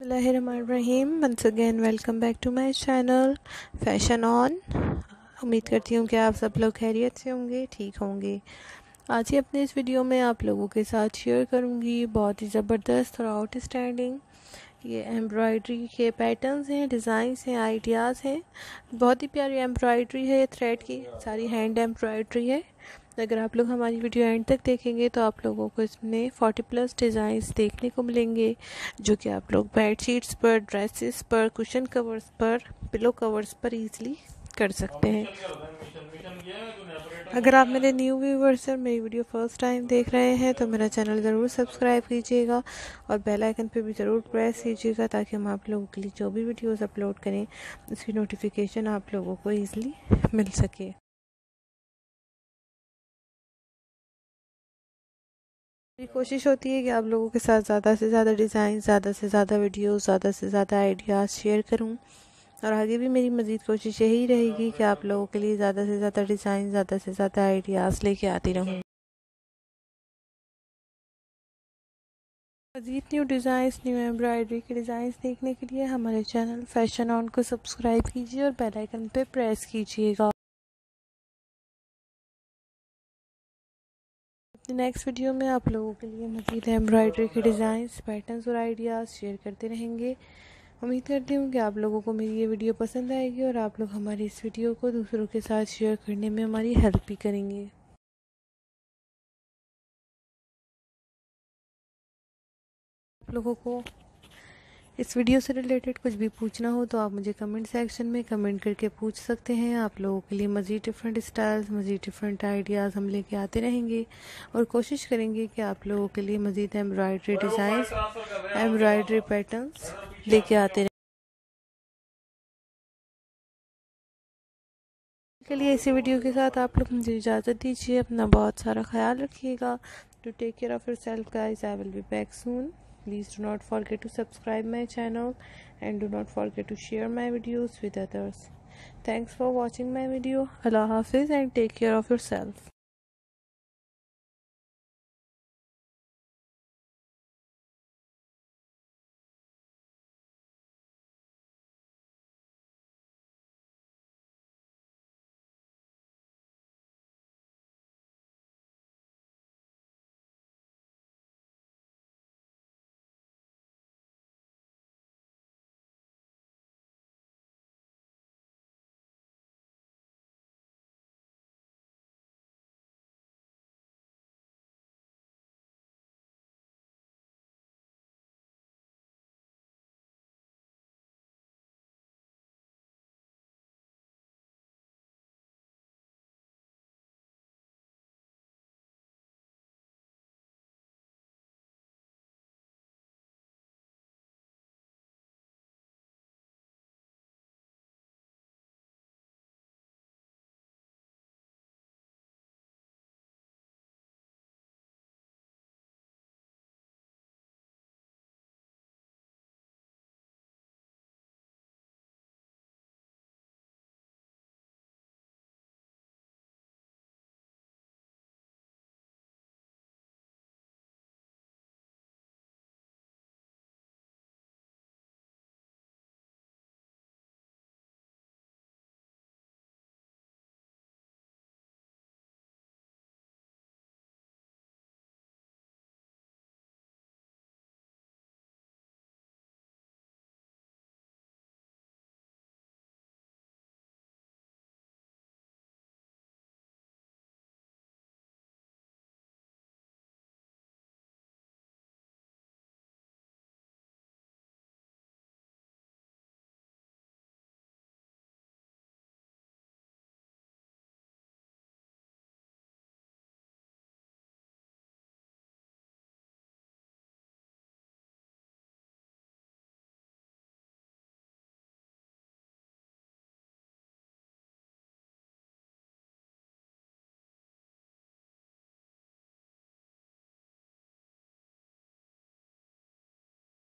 बिस्मिल्लाहिर्रहमानिर्रहीम। Once again welcome back to my channel fashion on. उम्मीद करती हूँ कि आप सब लोग खैरियत से होंगे, ठीक होंगे। आज ही अपने इस वीडियो में आप लोगों के साथ शेयर करूँगी बहुत ही ज़बरदस्त और आउटस्टैंडिंग ये एम्ब्रॉयडरी के पैटर्न्स हैं, डिज़ाइंस हैं, आइडियाज़ हैं। बहुत ही प्यारी एम्ब्रॉयडरी है, थ्रेड की सारी हैंड एम्ब्रॉयडरी है। अगर आप लोग हमारी वीडियो एंड तक देखेंगे तो आप लोगों को इसमें 40+ डिज़ाइंस देखने को मिलेंगे, जो कि आप लोग बेड शीट्स पर, ड्रेसेस पर, कुशन कवर्स पर, पिलो कवर्स पर ईज़िली कर सकते हैं। अगर आप मेरे न्यू व्यूवर्स और मेरी वीडियो फर्स्ट टाइम देख रहे हैं तो मेरा चैनल ज़रूर सब्सक्राइब कीजिएगा और बेल आइकन पे भी ज़रूर प्रेस कीजिएगा, ताकि हम आप लोगों के लिए जो भी वीडियोज़ अपलोड करें उसकी नोटिफिकेशन आप लोगों को ईज़िली मिल सके। मेरी कोशिश होती है कि आप लोगों के साथ ज़्यादा से ज़्यादा डिज़ाइन, ज़्यादा से ज़्यादा वीडियोस, ज़्यादा से ज़्यादा आइडियाज़ शेयर करूं, और आगे भी मेरी मज़ीद कोशिश यही रहेगी कि आप लोगों के लिए ज़्यादा से ज़्यादा डिज़ाइन, ज़्यादा से ज़्यादा आइडियाज़ लेके आती रहूं। मज़ीद न्यू डिज़ाइंस, न्यू एम्ब्रॉयडरी के डिज़ाइंस देखने के लिए हमारे चैनल फैशन ऑन को सब्सक्राइब कीजिए और बेल आइकन पे प्रेस कीजिएगा। नेक्स्ट वीडियो में आप लोगों के लिए मज़ीद एम्ब्रॉयडरी के डिज़ाइंस, पैटर्न्स और आइडियाज़ शेयर करते रहेंगे। उम्मीद करती हूँ कि आप लोगों को मेरी ये वीडियो पसंद आएगी और आप लोग हमारी इस वीडियो को दूसरों के साथ शेयर करने में हमारी हेल्प भी करेंगे। आप लोगों को इस वीडियो से रिलेटेड कुछ भी पूछना हो तो आप मुझे कमेंट सेक्शन में कमेंट करके पूछ सकते हैं। आप लोगों के लिए मज़ीद डिफरेंट स्टाइल्स, मज़ीद डिफरेंट आइडियाज़ हम लेके आते रहेंगे और कोशिश करेंगे कि आप लोगों के लिए मज़ीद एम्ब्रॉयडरी डिज़ाइंस, एम्ब्रॉयडरी पैटर्न्स लेके आते रहें के लिए। इसी वीडियो के साथ आप लोग मुझे इजाज़त दीजिए। अपना बहुत सारा ख्याल रखिएगा। To take care of yourself guys. I will be back soon. Please do not forget to subscribe my channel and do not forget to share my videos with others. Thanks for watching my video. Allah Hafiz and take care of yourself.